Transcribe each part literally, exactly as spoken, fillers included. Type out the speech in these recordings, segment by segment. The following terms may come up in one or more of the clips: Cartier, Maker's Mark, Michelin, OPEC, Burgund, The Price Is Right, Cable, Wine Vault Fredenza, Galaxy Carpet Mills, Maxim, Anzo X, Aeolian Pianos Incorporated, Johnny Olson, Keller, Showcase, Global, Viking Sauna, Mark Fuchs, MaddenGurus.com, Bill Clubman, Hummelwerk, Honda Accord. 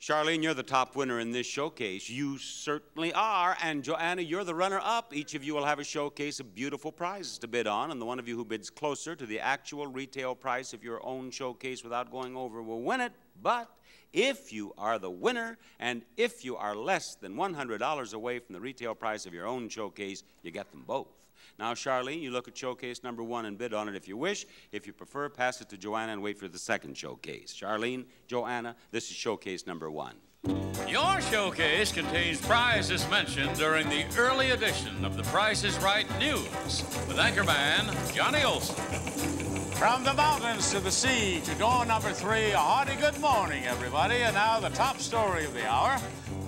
Charlene, you're the top winner in this showcase. You certainly are. And Joanna, you're the runner-up. Each of you will have a showcase of beautiful prizes to bid on, and the one of you who bids closer to the actual retail price of your own showcase without going over will win it. But if you are the winner, and if you are less than one hundred dollars away from the retail price of your own showcase, you get them both. Now, Charlene, you look at showcase number one and bid on it if you wish. If you prefer, pass it to Joanna and wait for the second showcase. Charlene, Joanna, this is showcase number one. Your showcase contains prizes mentioned during the early edition of The Price Is Right News with anchorman Johnny Olson. From the mountains to the sea to door number three, a hearty good morning, everybody. And now the top story of the hour.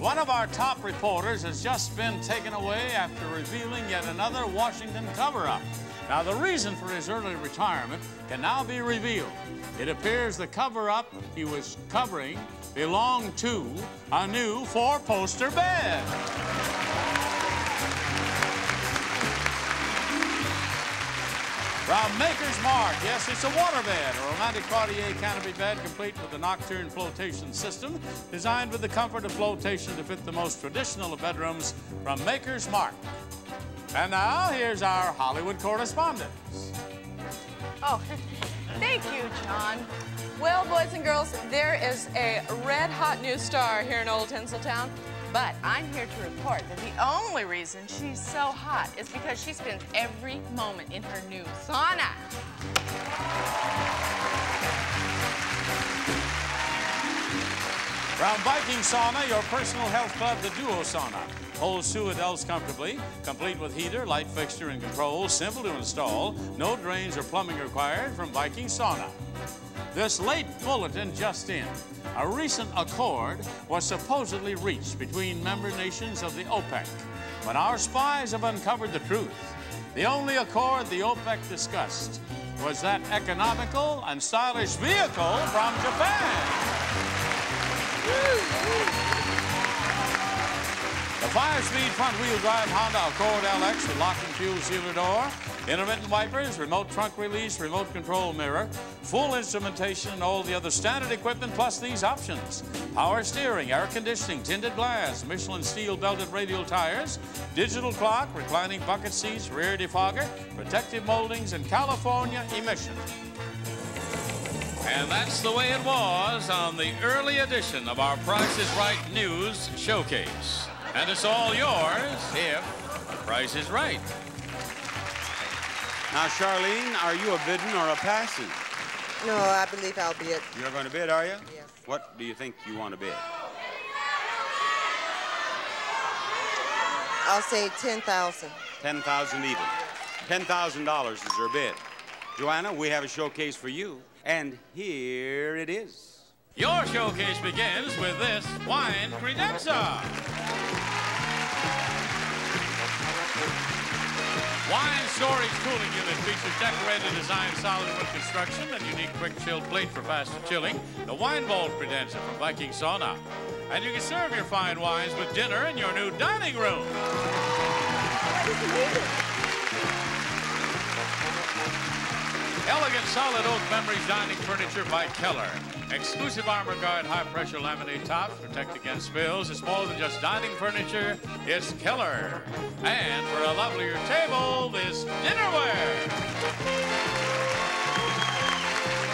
One of our top reporters has just been taken away after revealing yet another Washington cover-up. Now, the reason for his early retirement can now be revealed. It appears the cover-up he was covering belonged to a new four-poster bed. From Maker's Mark, yes, it's a waterbed, a romantic Cartier canopy bed complete with a nocturne flotation system designed with the comfort of flotation to fit the most traditional of bedrooms from Maker's Mark. And now, here's our Hollywood correspondent. Oh, thank you, John. Well, boys and girls, there is a red-hot new star here in Old Tinseltown. But I'm here to report that the only reason she's so hot is because she spends every moment in her new sauna. From Viking Sauna, your personal health club, the Duo Sauna. Holds two adults comfortably, complete with heater, light fixture, and controls, simple to install, no drains or plumbing required from Viking Sauna. This late bulletin just in. A recent accord was supposedly reached between member nations of the OPEC. But our spies have uncovered the truth. The only accord the OPEC discussed was that economical and stylish vehicle from Japan. The five-speed front-wheel drive Honda Accord L X with lock and fuel sealer door, intermittent wipers, remote trunk release, remote control mirror, full instrumentation, and all the other standard equipment plus these options. Power steering, air conditioning, tinted glass, Michelin steel belted radial tires, digital clock, reclining bucket seats, rear defogger, protective moldings, and California emission. And that's the way it was on the early edition of our Price Is Right News Showcase. And it's all yours if the price is right. Now, Charlene, are you a bidding or a passing? No, I believe I'll bid. You're going to bid, are you? Yes. What do you think you want to bid? I'll say ten thousand dollars. ten thousand dollars even. ten thousand dollars is her bid. Joanna, we have a showcase for you, and here it is. Your showcase begins with this Wine Fredenza. Wine storage cooling unit features decorated design, solid wood construction, and unique quick chill plate for faster chilling. The Wine Vault Fredenza from Viking Sauna. And you can serve your fine wines with dinner in your new dining room. Elegant solid oak memories dining furniture by Keller. Exclusive armor guard high pressure laminate tops protect against spills. It's more than just dining furniture, it's Keller. And for a lovelier table, this dinnerware.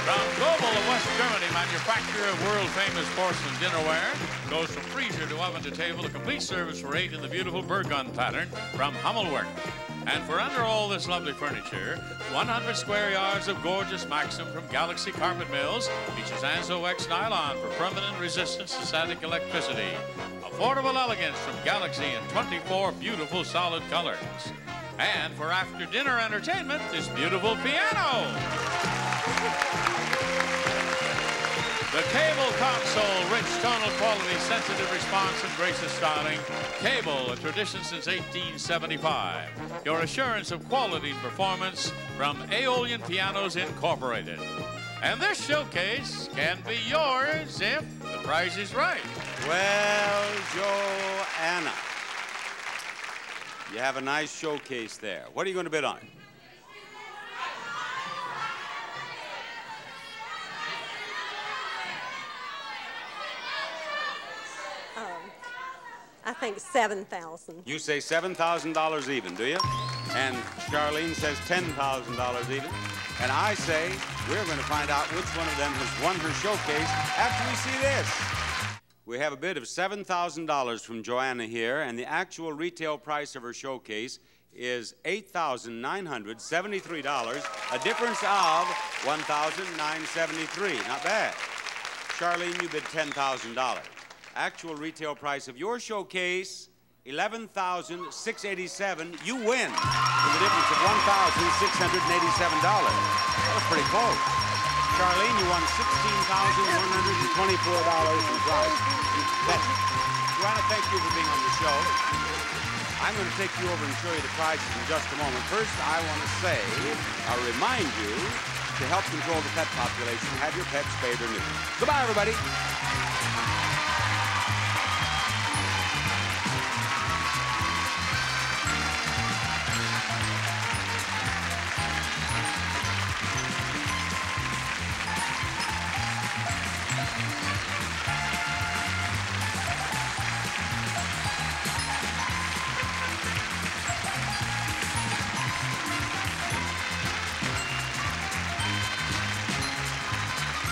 From Global of West Germany, manufacturer of world famous porcelain dinnerware, goes from freezer to oven to table, a complete service for eight in the beautiful Burgund pattern from Hummelwerk. And for under all this lovely furniture, one hundred square yards of gorgeous Maxim from Galaxy Carpet Mills features Anzo X nylon for permanent resistance to static electricity. Affordable elegance from Galaxy in twenty-four beautiful solid colors. And for after dinner entertainment, this beautiful piano. The Cable console, rich tonal quality, sensitive response, and gracious styling. Cable, a tradition since eighteen seventy-five. Your assurance of quality and performance from Aeolian Pianos Incorporated. And this showcase can be yours if the price is right. Well, Joanna, you have a nice showcase there. What are you going to bid on? think seven thousand dollars. You say seven thousand dollars even, do you? And Charlene says ten thousand dollars even. And I say we're going to find out which one of them has won her showcase after we see this. We have a bid of seven thousand dollars from Joanna here, and the actual retail price of her showcase is eight thousand nine hundred seventy-three dollars, a difference of one thousand nine hundred seventy-three dollars. Not bad. Charlene, you bid ten thousand dollars. Actual retail price of your showcase, eleven thousand six hundred eighty-seven dollars. You win with a difference of one thousand six hundred eighty-seven dollars. That was pretty close. Charlene, you won sixteen thousand one hundred twenty-four dollars in prize. Joanna, thank you for being on the show. I'm going to take you over and show you the prizes in just a moment. First, I want to say, I'll remind you to help control the pet population, have your pets spayed or neutered. Goodbye, everybody.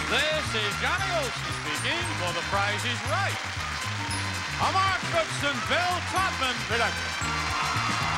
This is Johnny Olson speaking for The Price Is Right, a Mark Fuchs and Bill Clubman production.